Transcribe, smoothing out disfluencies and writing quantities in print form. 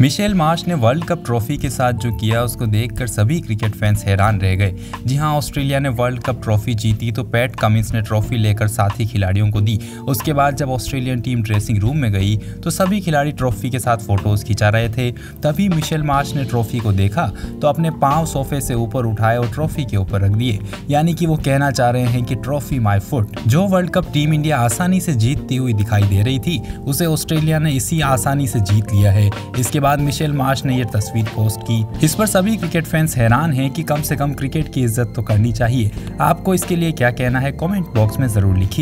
Michel Marsh ने world cup trophy के साथ जो किया उसको देखकर सभी क्रिकेट फैंस हैरान रह गए। जी हां, ऑस्ट्रेलिया ने वर्ल्ड कप ट्रॉफी जीती तो पैट कमिंस ने ट्रॉफी लेकर साथी खिलाड़ियों को दी। उसके बाद जब ऑस्ट्रेलियन टीम ड्रेसिंग रूम में गई तो सभी खिलाड़ी ट्रॉफी के साथ फोटोज खिंचा रहे थे। तभी मिशेल मार्श ने ट्रॉफी को देखा तो अपने पाँव सोफे से ऊपर उठाए और ट्रॉफी के ऊपर रख दिए। यानी कि वो कहना चाह रहे हैं कि ट्रॉफी माई फुट। जो वर्ल्ड कप टीम इंडिया आसानी से जीतती हुई दिखाई दे रही थी उसे ऑस्ट्रेलिया ने इसी आसानी से जीत लिया है। इसके बाद मिशेल मार्श ने यह तस्वीर पोस्ट की। इस पर सभी क्रिकेट फैंस हैरान हैं कि कम से कम क्रिकेट की इज्जत तो करनी चाहिए। आपको इसके लिए क्या कहना है कमेंट बॉक्स में जरूर लिखिए।